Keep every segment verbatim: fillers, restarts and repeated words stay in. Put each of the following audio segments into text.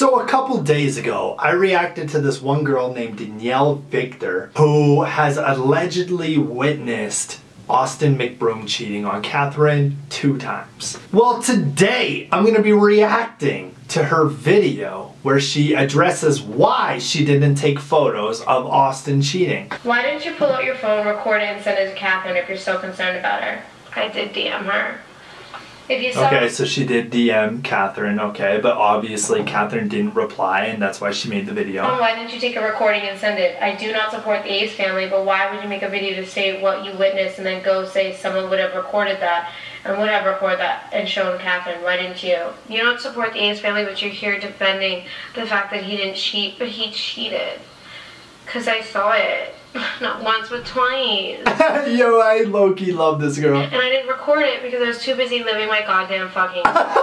So a couple days ago, I reacted to this one girl named Danielle Victor who has allegedly witnessed Austin McBroom cheating on Catherine two times. Well, today I'm gonna be reacting to her video where she addresses why she didn't take photos of Austin cheating. Why didn't you pull out your phone, record it, and send it to Catherine if you're so concerned about her? I did D M her. If you saw okay, so she did D M Catherine, okay, but obviously Catherine didn't reply, and that's why she made the video. Oh, why didn't you take a recording and send it? I do not support the Ace family, but why would you make a video to say what you witnessed and then go say someone would have recorded that and would have recorded that and shown Catherine? Why didn't you? You don't support the Ace family, but you're here defending the fact that he didn't cheat, but he cheated. Because I saw it. Not once, but twice. Yo, I low-key love this girl. And I didn't record it because I was too busy living my goddamn fucking life.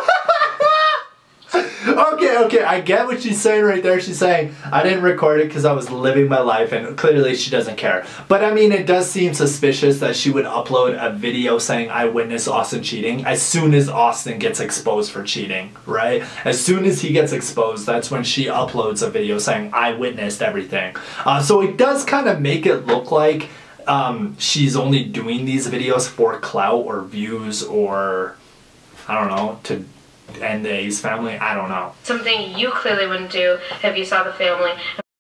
Okay, okay, I get what she's saying right there. She's saying, I didn't record it because I was living my life, and clearly she doesn't care. But I mean, it does seem suspicious that she would upload a video saying, I witnessed Austin cheating, as soon as Austin gets exposed for cheating, right? As soon as he gets exposed, that's when she uploads a video saying, I witnessed everything. Uh, so it does kind of make it look like um, she's only doing these videos for clout or views or, I don't know, to... and the Ace family, I don't know. Something you clearly wouldn't do if you saw the family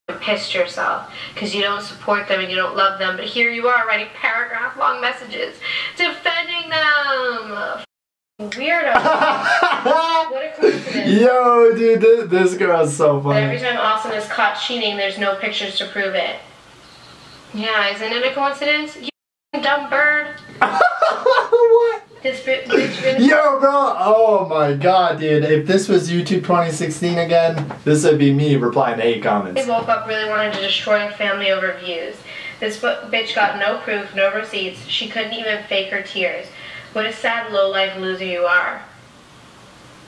and pissed yourself because you don't support them and you don't love them, but here you are writing paragraph long messages defending them. Weirdo. What a coincidence. Yo, dude, this, this girl's so funny. But every time Austin is caught cheating, there's no pictures to prove it. Yeah, isn't it a coincidence? You dumb bird. What? This bitch really Yo, bro! Oh my god, dude. If this was YouTube twenty sixteen again, this would be me replying to hate comments. They woke up really wanted to destroy family over views. This bitch got no proof, no receipts. She couldn't even fake her tears. What a sad, low-life loser you are.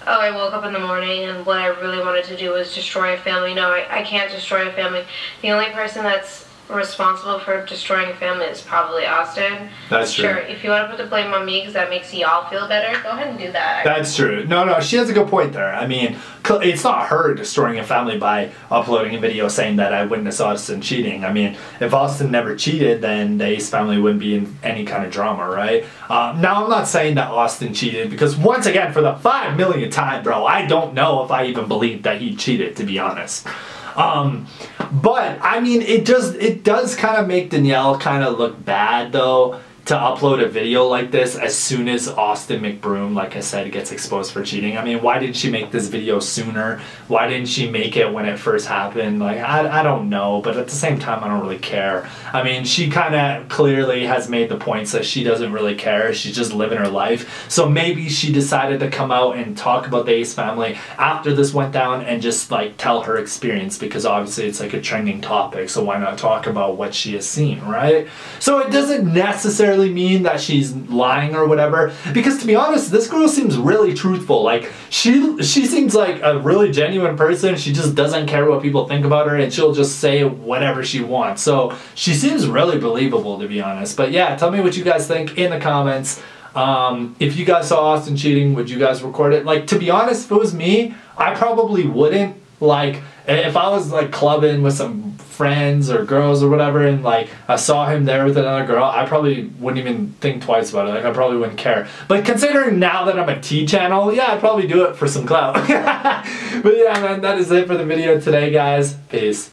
Oh, I woke up in the morning and what I really wanted to do was destroy a family. No, I, I can't destroy a family. The only person that's responsible for destroying a family is probably Austin. That's true. Sure, if you want to put the blame on me because that makes y'all feel better, go ahead and do that. That's true. No, no, she has a good point there. I mean, it's not her destroying a family by uploading a video saying that I witnessed Austin cheating. I mean, if Austin never cheated, then the Ace family wouldn't be in any kind of drama, right? Um, now, I'm not saying that Austin cheated because, once again, for the five millionth time, bro, I don't know if I even believe that he cheated, to be honest. Um, but I mean, it just, it does kind of make Danielle kind of look bad though, to upload a video like this as soon as Austin McBroom, like I said, gets exposed for cheating. I mean, why didn't she make this video sooner? Why didn't she make it when it first happened? Like, I, I don't know, but at the same time, I don't really care. I mean, she kind of clearly has made the points that she doesn't really care. She's just living her life. So maybe she decided to come out and talk about the Ace family after this went down and just like tell her experience, because obviously it's like a trending topic. So why not talk about what she has seen, right? So it doesn't necessarily mean that she's lying or whatever, because to be honest, this girl seems really truthful. Like she she seems like a really genuine person. She just doesn't care what people think about her, and she'll just say whatever she wants. So she seems really believable, to be honest. But yeah, tell me what you guys think in the comments. Um, if you guys saw Austin cheating, would you guys record it? Like, to be honest, if it was me, I probably wouldn't. Like, if I was like clubbing with some friends or girls or whatever, and like I saw him there with another girl, I probably wouldn't even think twice about it. Like, I probably wouldn't care. But considering now that I'm a T channel, yeah, I'd probably do it for some clout. But yeah, man, that is it for the video today, guys. Peace.